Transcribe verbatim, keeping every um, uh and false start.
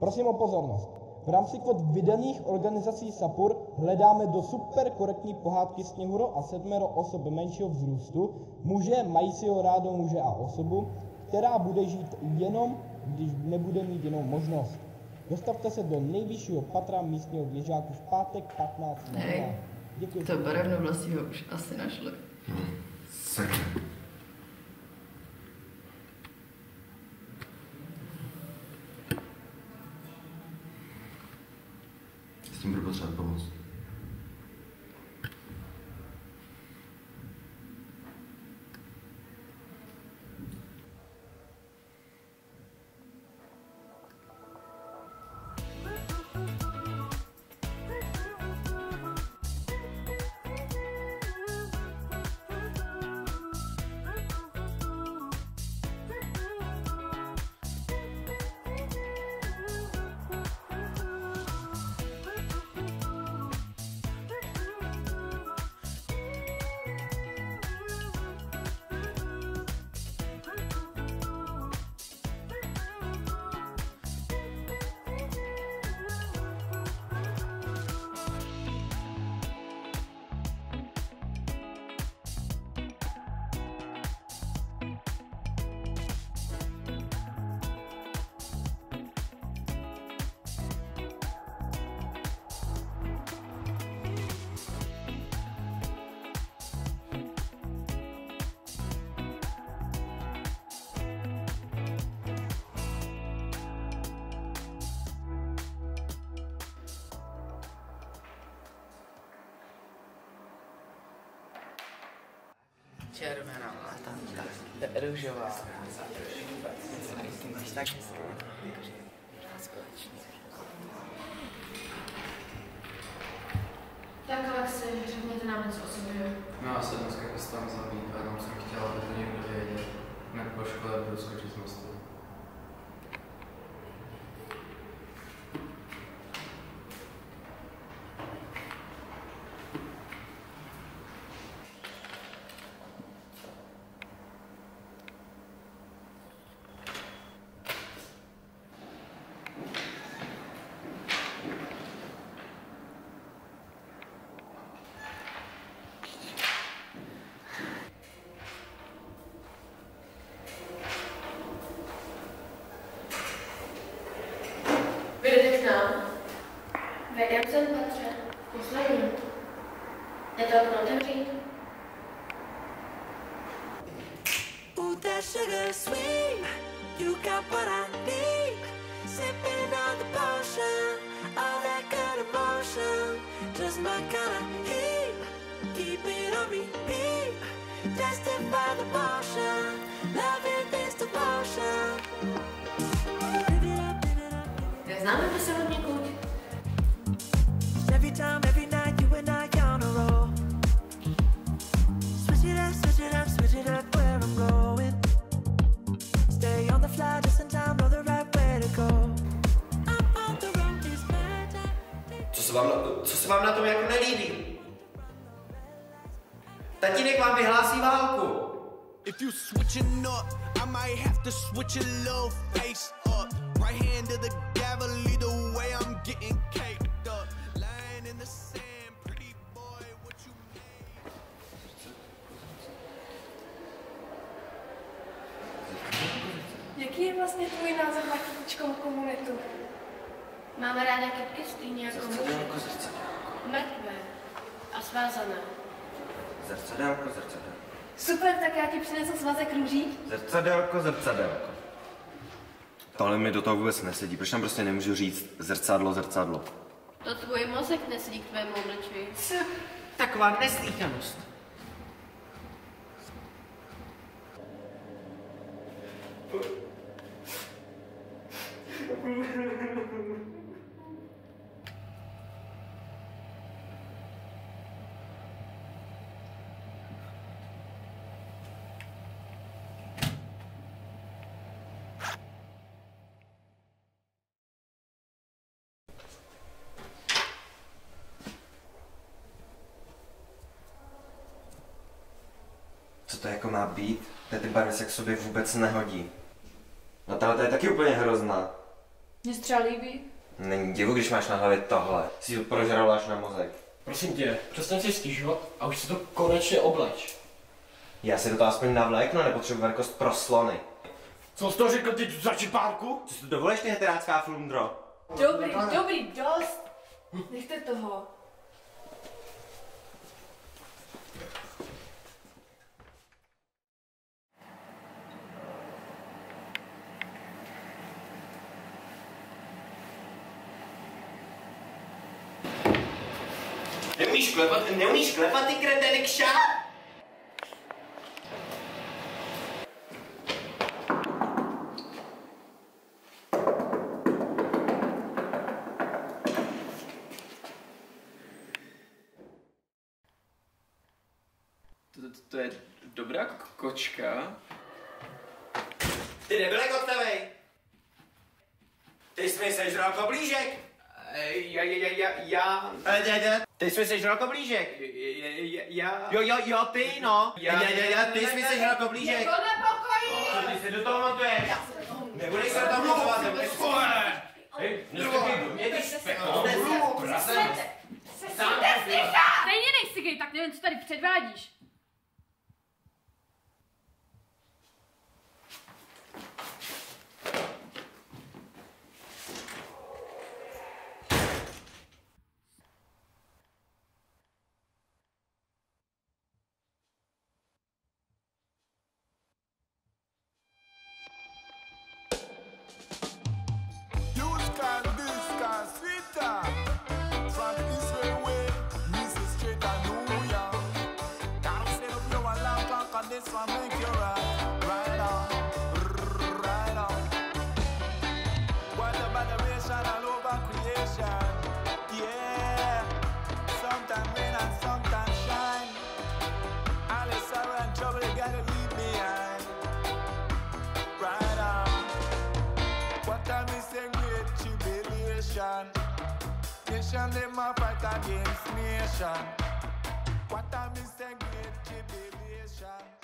Prosím o pozornost. V rámci kvot vydaných organizací SAPUR hledáme do superkorektní pohádky Sněhuro a sedmero osob menšího vzrůstu, muže majícího rádo muže a osobu, která bude žít jenom, když nebude mít jinou možnost. Dostavte se do nejvyššího patra místního věžáku v pátek patnáctého dubna. Děkuji. To barevnovlasího už asi našli. Hmm. Sakra. S tím budu potřebovat pomoct. Červená, tam tak, růžová, taky společně. Tak Alexi, řekněte nám něco o sobě. No a se dneska chystám zabít a tam jsem chtěla, aby to někdo věděl. Hned po škole budu skočit z mostu. Ve jakém patře? Poslední. Je to okno otevřít? Put that sugar sweet, you got what I need. Sipping on the potion, all that good emotion. Just my kind of heat, keep it on repeat. Tested by the potion, loving this devotion. Neznáme by se od někud. Every time, every night, you and I on a roll. Switch it up, switch it up, switch it up where I'm going. Stay on the fly, just in time, know the right way to go. I'm on the road, this magic. Co se vám, co se vám na tom jako nelíbí? Tatínek vám vyhlásí válku. If you switching up, I might have to switch a little face up. Right hand to the gavel, either way I'm getting caked up. The same pretty boy what you made. Jaký je vlastně tvůj názor na kytičkou komunitu? Máme ráda kytky stejně jako komunitu. Mrtvé a svázané. Zrcadelko, zrcadelko. Super, tak já ti přinesu svazek růží. Zrcadelko, zrcadelko. Tohle mi do toho vůbec nesedí, proč tam prostě nemůžu říct zrcadlo, zrcadlo? To tvůj mozek nesedí k tvému obličeji. Co? Taková neslýchanost. Co to jako má být? Ty barvy se k sobě vůbec nehodí. No tahle je taky úplně hrozná. Mně střelí. Není divu, když máš na hlavě tohle. Jsi to prožral až na mozek. Prosím tě, přestaň si stížovat a už si to konečně obleč. Já si do toho aspoň navléknu, nepotřebuji velikost pro slony. Co jsi to řekl, ty začipárku? Co si to dovolíš, ty heterácká flundro? Dobrý, dobrý, dost. Nechte toho. Neumíš klepat, neumíš klepat, ty kretének šát? To je dobrá kočka. Ty nebyl kotlevej! Ty jsi mi sežral koblížek! Já, já, já, já... Ty jsi mi sežral koblížek! Já... Jo, jo, jo, ty, no! Já, já, já, ty jsi mi sežral koblížek! Jako nepokojí! Ty se do toho montuješ! Nebudeš se do toho montovat, nebudeš skole! Hej, mě ty špeknou brů, prasem! Sesujte s tím sám! Stejně nejsi gej, tak nevím, co tady předvádíš. Against nation, what a mistake, great tribulation.